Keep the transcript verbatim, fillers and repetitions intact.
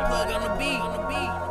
plug on the beat.